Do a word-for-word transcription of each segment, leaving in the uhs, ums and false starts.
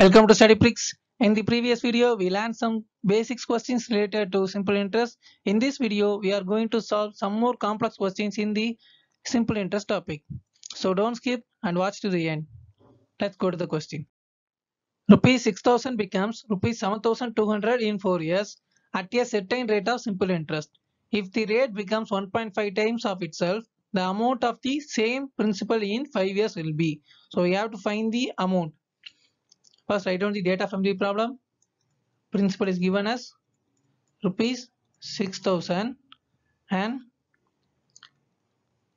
Welcome to Study Prix. In the previous video, we learned some basic questions related to simple interest. In this video, we are going to solve some more complex questions in the simple interest topic. So don't skip and watch to the end. Let's go to the question. Rupees six thousand becomes rupees seven thousand two hundred in four years at a certain rate of simple interest. If the rate becomes one point five times of itself, the amount of the same principal in five years will be. So we have to find the amount. First, write down the data from the problem. Principal is given as rupees six thousand and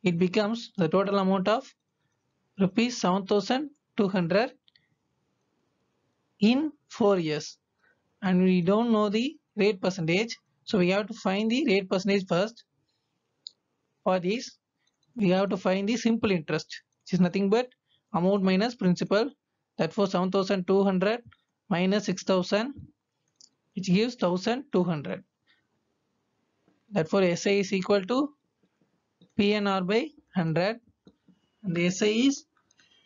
it becomes the total amount of rupees seven thousand two hundred in four years. And we don't know the rate percentage. So we have to find the rate percentage first. For this, we have to find the simple interest, which is nothing but amount minus principal. Therefore, seven thousand two hundred minus six thousand, which gives one thousand two hundred. Therefore, S I is equal to P N R by one hundred. And the S I is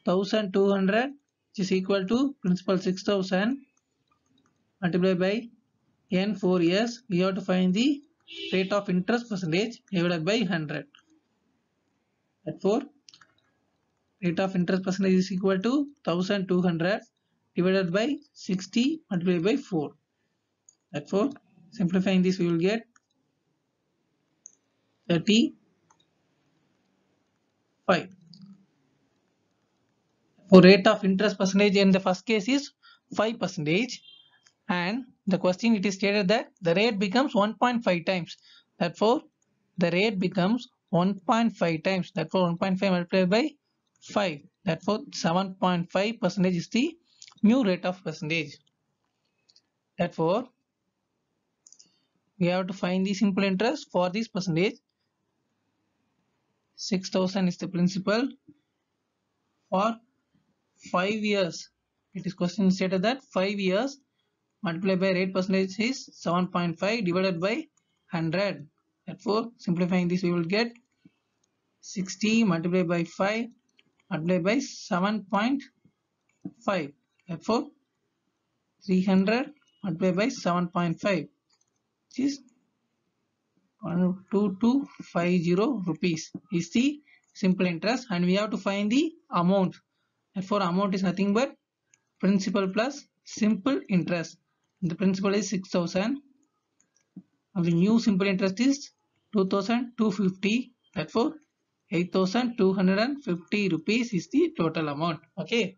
one thousand two hundred, which is equal to principal six thousand multiplied by N four years. We have to find the rate of interest percentage divided by one hundred. Therefore, rate of interest percentage is equal to one thousand two hundred divided by sixty multiplied by four. Therefore, simplifying this, we will get thirty-five. For rate of interest percentage in the first case is five percent, and the question it is stated that the rate becomes one point five times. Therefore, the rate becomes one point five times. Therefore, one point five multiplied by five. Therefore, seven point five percent is the new rate of percentage. Therefore, we have to find the simple interest for this percentage. six thousand is the principal for five years. It is question stated that five years multiplied by rate percentage is seven point five divided by one hundred. Therefore, simplifying this, we will get sixty multiplied by five multiplied by seven point five. Therefore, three hundred multiplied by seven point five, which is one two two five zero rupees is the simple interest, and we have to find the amount. Therefore, amount is nothing but principal plus simple interest. The principal is six thousand and the new simple interest is two thousand two hundred fifty. Therefore, eight thousand two hundred fifty rupees is the total amount. Okay.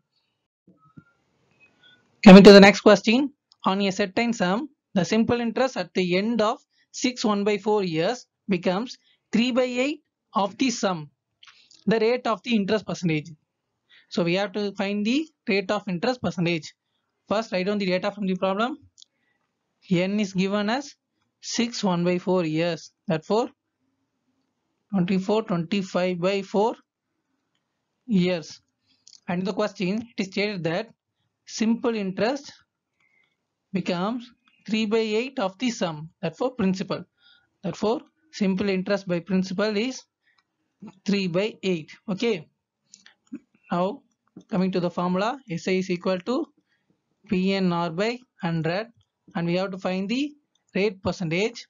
Coming to the next question. On a certain sum, the simple interest at the end of six one by four years becomes three by eight of the sum, the rate of the interest percentage. So we have to find the rate of interest percentage. First, write down the data from the problem. N is given as six one by four years. Therefore, twenty-four, twenty-five by four years. And the question, it is stated that simple interest becomes three by eight of the sum, therefore principal. Therefore, simple interest by principal is three by eight. Okay. Now, coming to the formula, S I is equal to P N R by one hundred, and we have to find the rate percentage.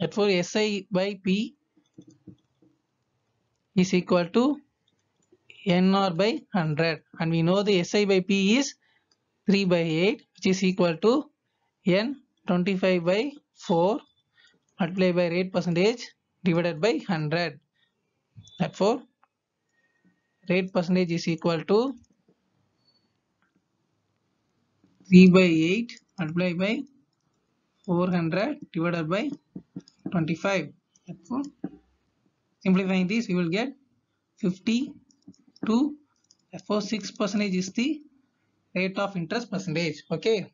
Therefore, S I by P is equal to N R by one hundred, and we know the S I by P is three by eight, which is equal to N twenty-five by four multiplied by rate percentage divided by one hundred. Therefore, rate percentage is equal to three by eight multiplied by four hundred divided by twenty-five. Therefore, simplifying this, we will get fifty-two. Therefore, six percent is the rate of interest percentage. Okay.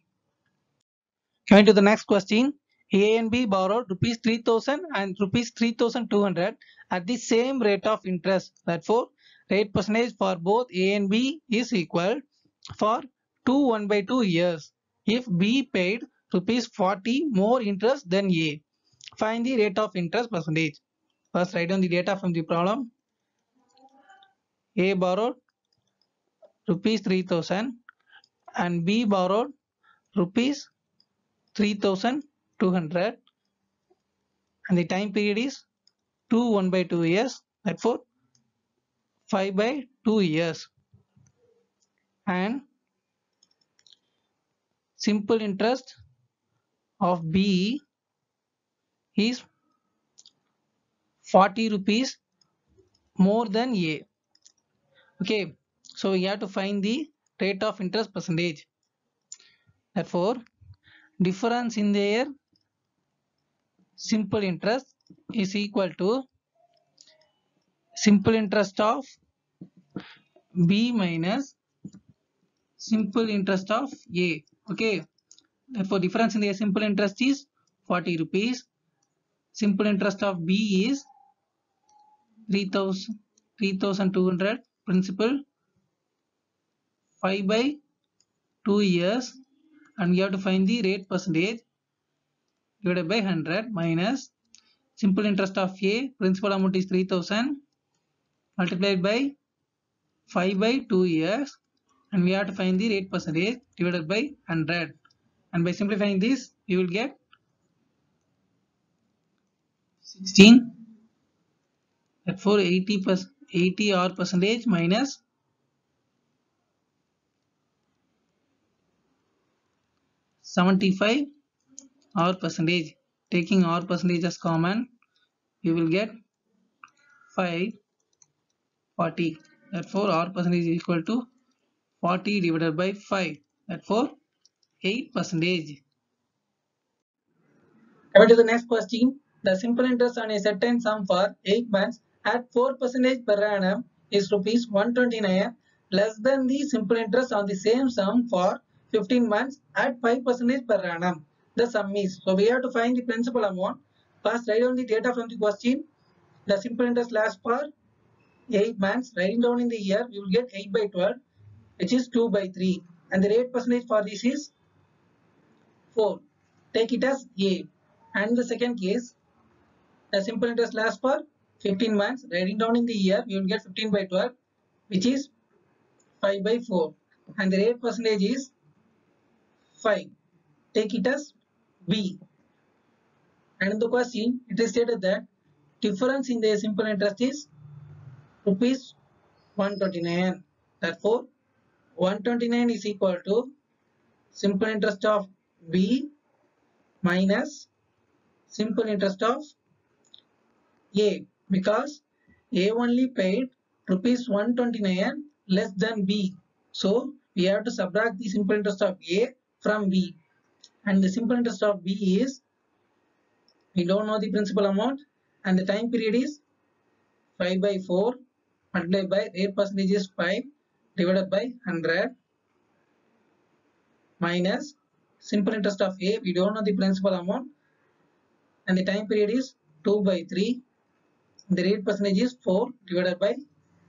Coming to the next question. A and B borrowed rupees three thousand and rupees three thousand two hundred at the same rate of interest. Therefore, rate percentage for both A and B is equal for two one by two years. If B paid rupees forty more interest than A, find the rate of interest percentage. First, write down the data from the problem. A borrowed rupees three thousand and B borrowed rupees three thousand two hundred and the time period is two one by two years, therefore five by two years, and simple interest of B is forty rupees more than A. Okay, so we have to find the rate of interest percentage. Therefore, difference in their simple interest is equal to simple interest of B minus simple interest of A. Okay, therefore difference in the simple interest is forty rupees. Simple interest of B is three thousand two hundred principal, five by two years, and we have to find the rate percentage divided by one hundred minus simple interest of A, principal amount is three thousand multiplied by five by two years, and we have to find the rate percentage divided by one hundred, and by simplifying this you will get sixteen. Therefore eighty or percentage minus seventy-five or percentage. Taking or percentage as common, you will get five forty. Therefore or percentage is equal to forty divided by five, therefore eight percentage. Coming to the next question, the simple interest on a certain sum for eight months at four percent per annum is rupees one twenty-nine, less than the simple interest on the same sum for fifteen months at five percent per annum. The sum is, so we have to find the principal amount. First write down the data from the question. The simple interest lasts for eight months. Writing down in the year, you will get eight by twelve, which is two by three, and the rate percentage for this is four. Take it as A. And the second case, the simple interest lasts for fifteen months. Writing down in the year, you will get fifteen by twelve, which is five by four, and the rate percentage is five. Take it as B. And in the question, it is stated that difference in the simple interest is rupees one twenty-nine. Therefore, one twenty-nine is equal to simple interest of B minus simple interest of A, because A only paid rupees one twenty-nine less than B. So we have to subtract the simple interest of A from B, and the simple interest of B is, we don't know the principal amount, and the time period is five by four multiplied by eight percent is five divided by one hundred minus simple interest of A, we don't know the principal amount, and the time period is two by three, the rate percentage is four divided by one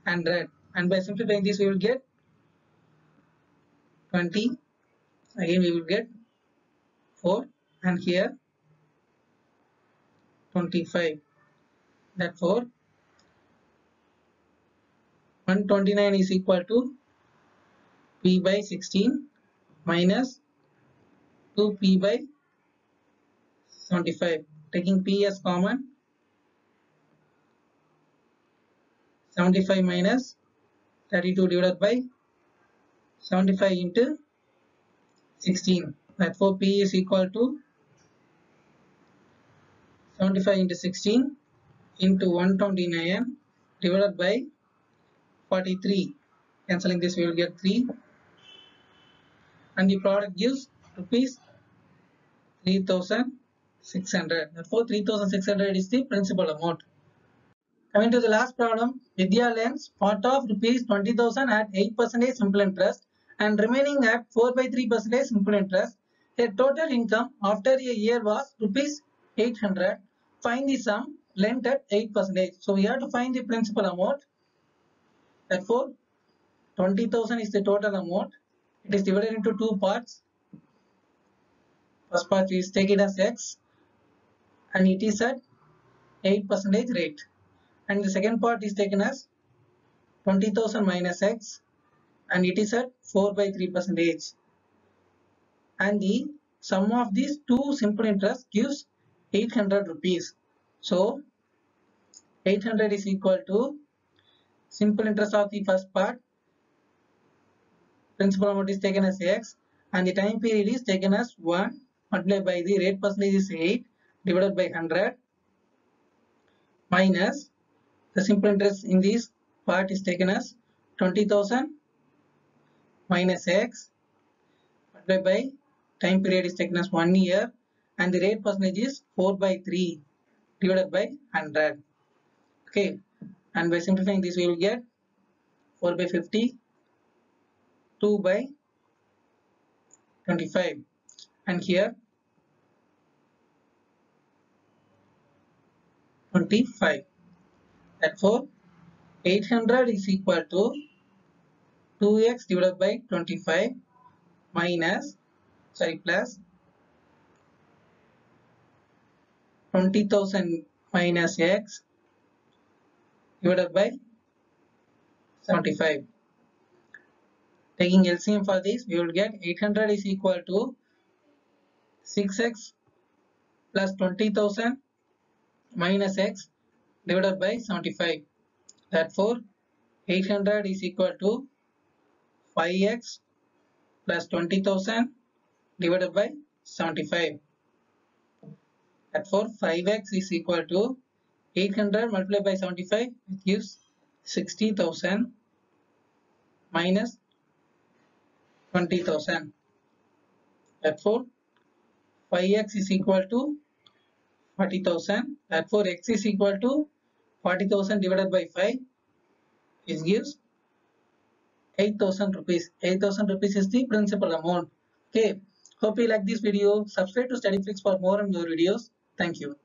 hundred, and by simplifying this we will get twenty. Again we will get four, and here twenty-five. Therefore one twenty-nine is equal to P by sixteen minus two P by seventy-five. Taking P as common, seventy-five minus thirty-two divided by seventy-five into sixteen. Therefore P is equal to seventy-five into sixteen into one twenty-nine divided by forty-three. Cancelling this we will get three, and the product gives rupees three thousand six hundred. Therefore three thousand six hundred is the principal amount. Coming to the last problem, Vidya lends part of rupees twenty thousand at eight percent simple interest and remaining at four by three percent simple interest. Her total income after a year was rupees eight hundred. Find the sum lent at eight percent. So we have to find the principal amount. Therefore, twenty thousand is the total amount. It is divided into two parts. First part is take it as X, and it is at eight percent rate. And the second part is taken as twenty thousand minus X, and it is at four by three percent. and the sum of these two simple interest gives eight hundred rupees. So eight hundred is equal to simple interest of the first part, principal amount is taken as x, and the time period is taken as one, multiplied by the rate percentage is eight, divided by one hundred, minus the simple interest in this part is taken as twenty thousand minus x, multiplied by time period is taken as one year, and the rate percentage is four by three, divided by one hundred. Okay, and by simplifying this we will get four by fifty, two by twenty-five, and here twenty-five. Therefore eight hundred is equal to two x divided by twenty-five minus, sorry, plus twenty thousand minus x divided by seventy-five. Taking L C M for this, we will get eight hundred is equal to six x plus twenty thousand minus x divided by seventy-five. Therefore, eight hundred is equal to five x plus twenty thousand divided by seventy-five. Therefore, five x is equal to eight hundred multiplied by seventy-five, which gives sixty thousand minus twenty thousand. Therefore, five x is equal to forty thousand. Therefore, x is equal to forty thousand divided by five, which gives eight thousand rupees. eight thousand rupees is the principal amount. Okay. Hope you like this video. Subscribe to Study Prix for more and more videos. Thank you.